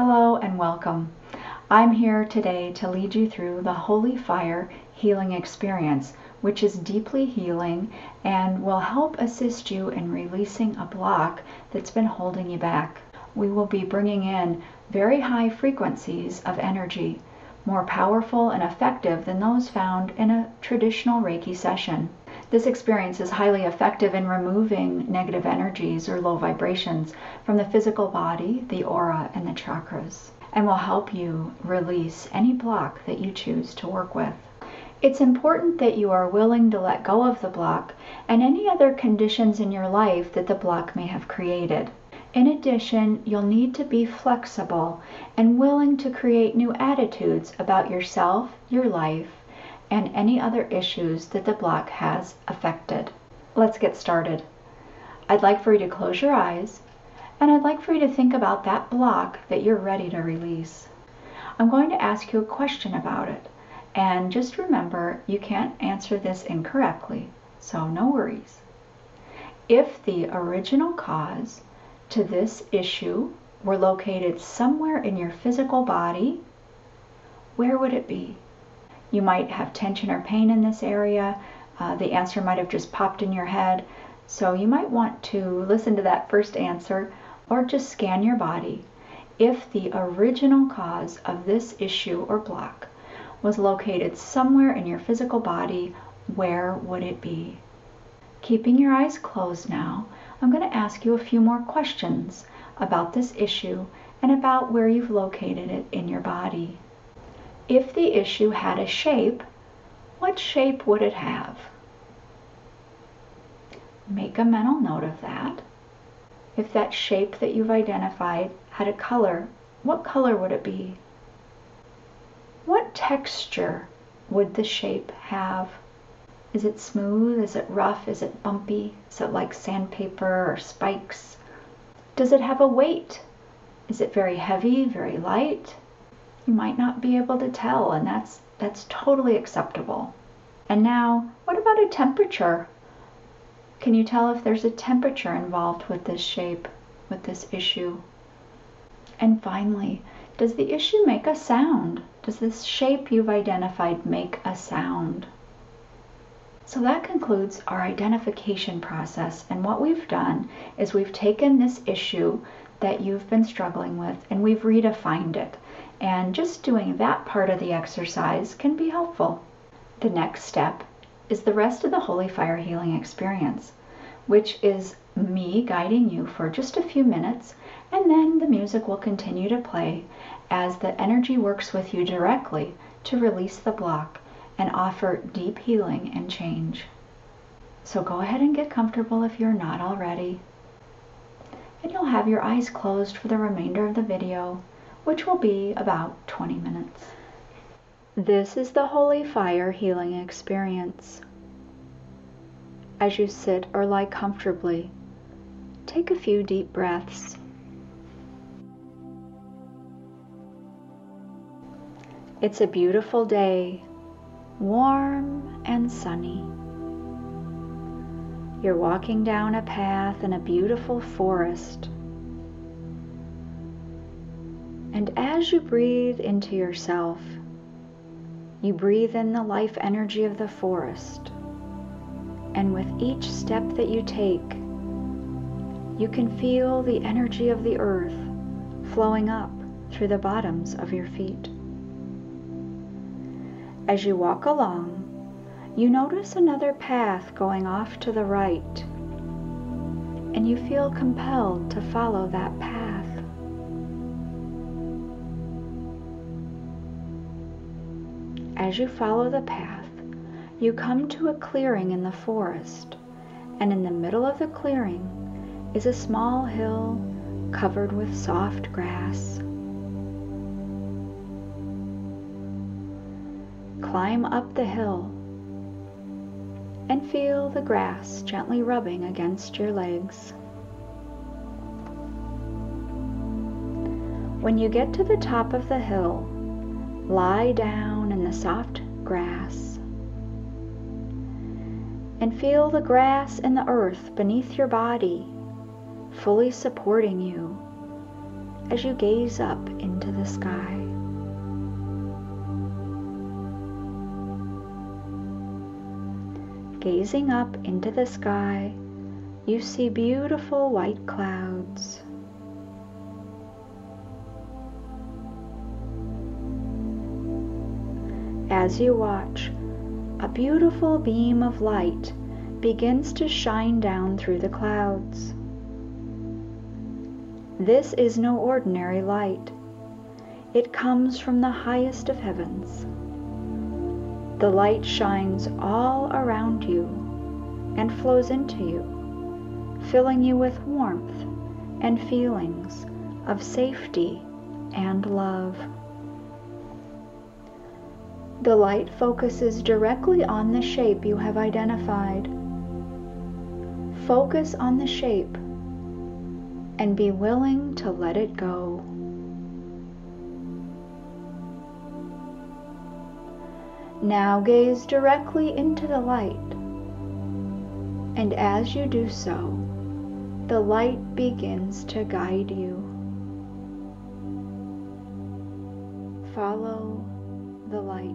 Hello and welcome. I'm here today to lead you through the Holy Fire healing experience, which is deeply healing and will help assist you in releasing a block that's been holding you back. We will be bringing in very high frequencies of energy, more powerful and effective than those found in a traditional Reiki session. This experience is highly effective in removing negative energies or low vibrations from the physical body, the aura, and the chakras, and will help you release any block that you choose to work with. It's important that you are willing to let go of the block and any other conditions in your life that the block may have created. In addition, you'll need to be flexible and willing to create new attitudes about yourself, your life, and any other issues that the block has affected. Let's get started. I'd like for you to close your eyes, and I'd like for you to think about that block that you're ready to release. I'm going to ask you a question about it, and just remember, you can't answer this incorrectly, so no worries. If the original cause to this issue were located somewhere in your physical body, where would it be? You might have tension or pain in this area. The answer might have just popped in your head. So you might want to listen to that first answer or just scan your body. If the original cause of this issue or block was located somewhere in your physical body, where would it be? Keeping your eyes closed now, I'm going to ask you a few more questions about this issue and about where you've located it in your body. If the issue had a shape, what shape would it have? Make a mental note of that. If that shape that you've identified had a color, what color would it be? What texture would the shape have? Is it smooth? Is it rough? Is it bumpy? Is it like sandpaper or spikes? Does it have a weight? Is it very heavy, very light? You might not be able to tell, and that's totally acceptable. And now, what about a temperature? Can you tell if there's a temperature involved with this shape, with this issue? And finally, does the issue make a sound? Does this shape you've identified make a sound? So that concludes our identification process, and what we've done is we've taken this issue that you've been struggling with and we've redefined it. And just doing that part of the exercise can be helpful. The next step is the rest of the Holy Fire healing experience, which is me guiding you for just a few minutes, and then the music will continue to play as the energy works with you directly to release the block and offer deep healing and change. So go ahead and get comfortable if you're not already. And you'll have your eyes closed for the remainder of the video, which will be about 20 minutes. This is the Holy Fire healing experience. As you sit or lie comfortably, take a few deep breaths. It's a beautiful day, warm and sunny. You're walking down a path in a beautiful forest. And as you breathe into yourself, you breathe in the life energy of the forest. And with each step that you take, you can feel the energy of the earth flowing up through the bottoms of your feet. As you walk along, you notice another path going off to the right, and you feel compelled to follow that path. As you follow the path, you come to a clearing in the forest, and in the middle of the clearing is a small hill covered with soft grass. Climb up the hill and feel the grass gently rubbing against your legs. When you get to the top of the hill, lie down in the soft grass and feel the grass and the earth beneath your body fully supporting you as you gaze up into the sky. Gazing up into the sky, you see beautiful white clouds. As you watch, a beautiful beam of light begins to shine down through the clouds. This is no ordinary light. It comes from the highest of heavens. The light shines all around you and flows into you, filling you with warmth and feelings of safety and love. The light focuses directly on the shape you have identified. Focus on the shape and be willing to let it go. Now gaze directly into the light, and as you do so, the light begins to guide you. Follow the light.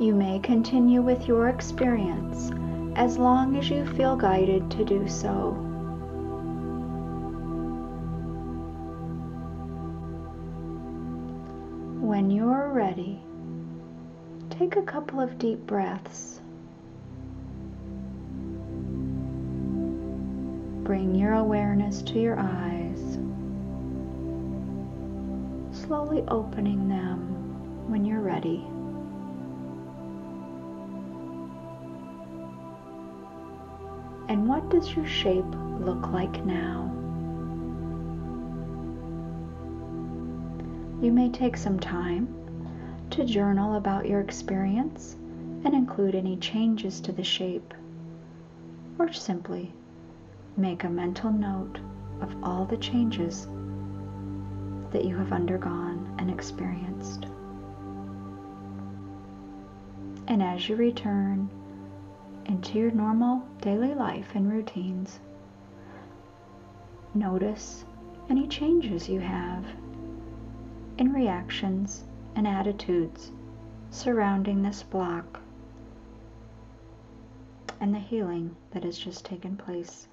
You may continue with your experience as long as you feel guided to do so. When you're ready, take a couple of deep breaths. Bring your awareness to your eyes, slowly opening them when you're ready. And what does your shape look like now? You may take some time to journal about your experience and include any changes to the shape, or simply make a mental note of all the changes that you have undergone and experienced. And as you return into your normal daily life and routines, notice any changes you have in reactions and attitudes surrounding this block and the healing that has just taken place.